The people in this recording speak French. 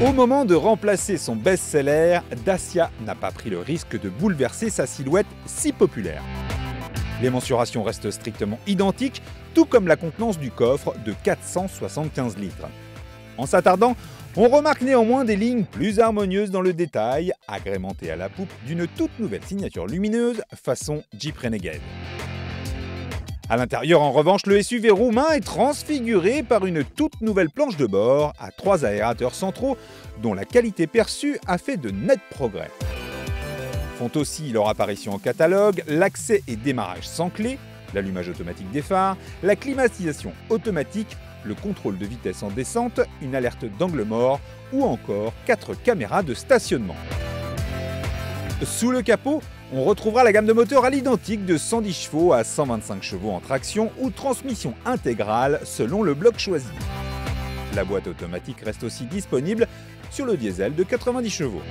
Au moment de remplacer son best-seller, Dacia n'a pas pris le risque de bouleverser sa silhouette si populaire. Les mensurations restent strictement identiques, tout comme la contenance du coffre de 475 litres. En s'attardant, on remarque néanmoins des lignes plus harmonieuses dans le détail, agrémentées à la poupe d'une toute nouvelle signature lumineuse façon Jeep Renegade. À l'intérieur, en revanche, le SUV roumain est transfiguré par une toute nouvelle planche de bord à 3 aérateurs centraux dont la qualité perçue a fait de nets progrès. Font aussi leur apparition au catalogue l'accès et démarrage sans clé, l'allumage automatique des phares, la climatisation automatique, le contrôle de vitesse en descente, une alerte d'angle mort ou encore 4 caméras de stationnement. Sous le capot, on retrouvera la gamme de moteurs à l'identique de 110 chevaux à 125 chevaux en traction ou transmission intégrale selon le bloc choisi. La boîte automatique reste aussi disponible sur le diesel de 90 chevaux.